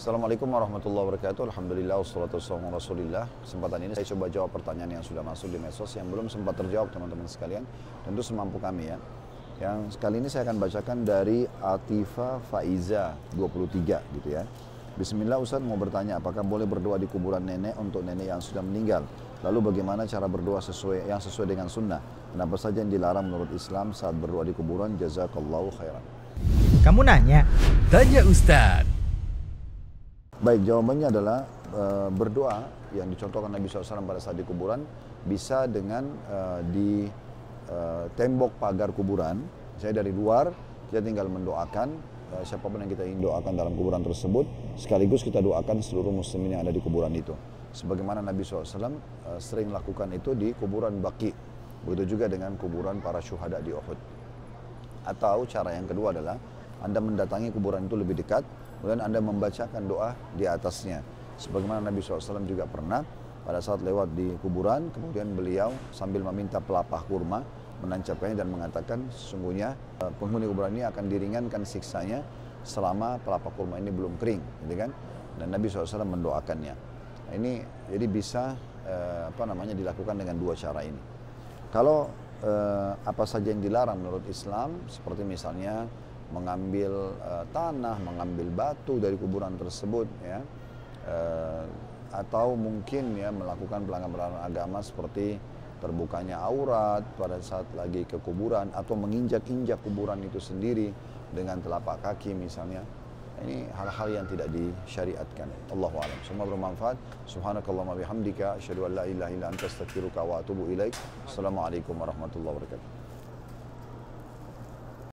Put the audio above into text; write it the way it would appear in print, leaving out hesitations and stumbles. Assalamualaikum warahmatullahi wabarakatuh. Alhamdulillah wassalatu wassalamu ala Rasulillah. Kesempatan ini saya coba jawab pertanyaan yang sudah masuk di medsos yang belum sempat terjawab teman-teman sekalian. Tentu semampu kami ya. Yang kali ini saya akan bacakan dari Atifa Faiza 23 gitu ya. Bismillah, Ustaz mau bertanya apakah boleh berdoa di kuburan nenek untuk nenek yang sudah meninggal? Lalu bagaimana cara berdoa sesuai dengan sunnah? Kenapa saja yang dilarang menurut Islam saat berdoa di kuburan? Jazakallahu khairan. Kamu nanya, tanya Ustaz. Baik, jawabannya adalah berdoa yang dicontohkan Nabi SAW pada saat di kuburan bisa dengan di tembok pagar kuburan. Saya dari luar, kita tinggal mendoakan siapapun yang kita ingin doakan dalam kuburan tersebut, sekaligus kita doakan seluruh muslimin yang ada di kuburan itu. Sebagaimana Nabi SAW sering lakukan itu di kuburan Baqi, begitu juga dengan kuburan para syuhada di Uhud. Atau cara yang kedua adalah Anda mendatangi kuburan itu lebih dekat, kemudian Anda membacakan doa di atasnya. Sebagaimana Nabi SAW juga pernah pada saat lewat di kuburan, kemudian beliau sambil meminta pelapah kurma, menancapkannya dan mengatakan, sesungguhnya penghuni kuburan ini akan diringankan siksanya selama pelapah kurma ini belum kering, gitu kan? Dan Nabi SAW mendoakannya. Nah, ini jadi bisa dilakukan dengan dua cara ini. Kalau apa saja yang dilarang menurut Islam, seperti misalnya mengambil tanah, mengambil batu dari kuburan tersebut ya, atau mungkin ya melakukan pelanggaran agama seperti terbukanya aurat pada saat lagi ke kuburan atau menginjak-injak kuburan itu sendiri dengan telapak kaki misalnya. Ini hal-hal yang tidak disyariatkan. Allahu a'lam. Semua bermanfaat. Subhanakallahumma bihamdika asyhadu an la ilaha illa anta astaghfiruka wa atubu ilaik. Assalamualaikum warahmatullahi wabarakatuh.